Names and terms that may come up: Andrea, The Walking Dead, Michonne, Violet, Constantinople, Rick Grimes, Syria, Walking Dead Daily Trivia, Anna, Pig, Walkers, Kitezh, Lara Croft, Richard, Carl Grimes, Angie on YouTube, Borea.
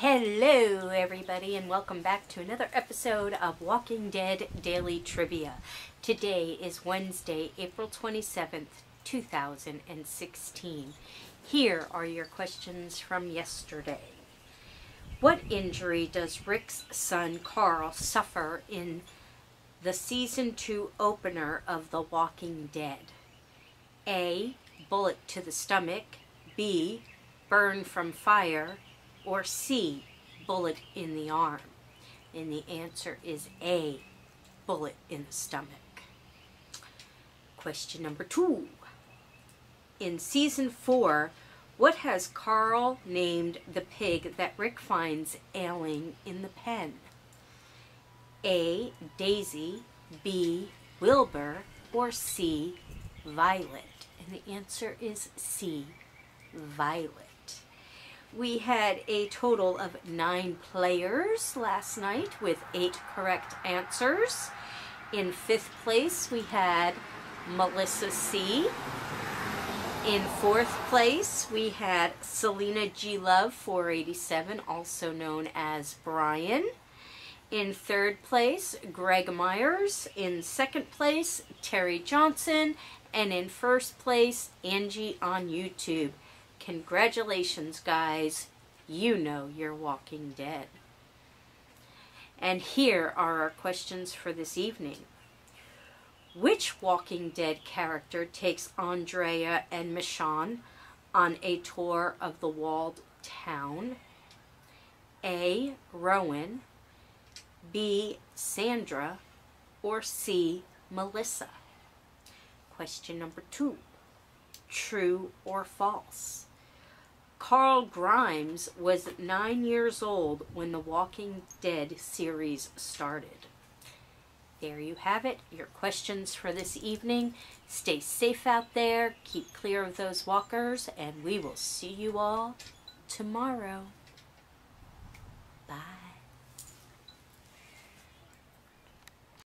Hello everybody and welcome back to another episode of Walking Dead Daily Trivia. Today is Wednesday, April 27th, 2016. Here are your questions from yesterday. What injury does Rick's son Carl suffer in the season 2 opener of The Walking Dead? A. Bullet to the stomach. B. Burn from fire. Or C. Bullet in the arm. And the answer is A. Bullet in the stomach. Question number 2. In season 4, what has Carl named the pig that Rick finds ailing in the pen? A. Daisy. B. Wilbur. Or C. Violet. And the answer is C. Violet. We had a total of 9 players last night with 8 correct answers. In 5th place, we had Melissa C. In 4th place, we had Selena G. Love 487, also known as Brian. In 3rd place, Greg Myers. In 2nd place, Terry Johnson. And in 1st place, Angie on YouTube. Congratulations, guys. You know you're Walking Dead. And here are our questions for this evening. Which Walking Dead character takes Andrea and Michonne on a tour of the walled town? A. Rowan. B. Sandra. Or C. Melissa. Question number 2. True or false? Carl Grimes was 9 years old when the Walking Dead series started. There you have it, your questions for this evening. Stay safe out there, keep clear of those walkers, and we will see you all tomorrow.